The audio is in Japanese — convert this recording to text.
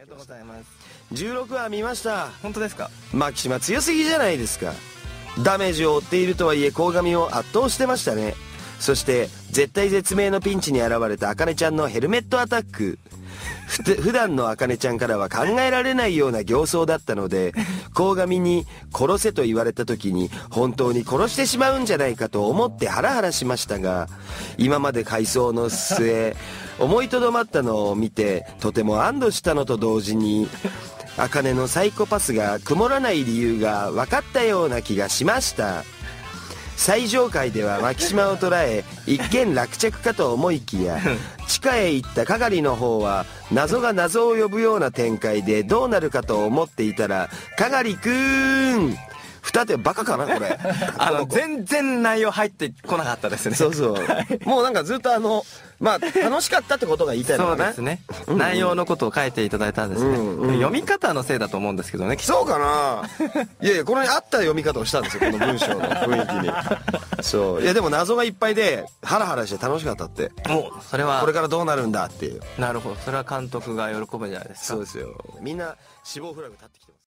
りがとうございます。16話見ました。本当ですか？マキシマ強すぎじゃないですか。ダメージを負っているとはいえ鴻上を圧倒してましたね。そして絶対絶命のピンチに現れた茜ちゃんのヘルメットアタック、普段の茜ちゃんからは考えられないような形相だったので、鴻上に殺せと言われた時に本当に殺してしまうんじゃないかと思ってハラハラしましたが、今まで回想の末思いとどまったのを見てとても安堵したのと同時に、茜のサイコパスが曇らない理由が分かったような気がしました。最上階では牧島を捕らえ一見落着かと思いきや、地下へ行った係の方は謎が謎を呼ぶような展開でどうなるかと思っていたら、係くーん二手バカかなこれ全然内容入ってこなかったですね。そうそう、もうなんかずっとまあ楽しかったってことが言いたいのかな。そうですね、内容のことを書いていただいたんですね。読み方のせいだと思うんですけどね。そうかな。いやいや、これに合った読み方をしたんですよ、この文章の雰囲気に。そう、いやでも謎がいっぱいでハラハラして楽しかったって。お、それはこれからどうなるんだっていう。なるほど、それは監督が喜ぶんじゃないですか。そうですよ、みんな死亡フラグ立ってきてます。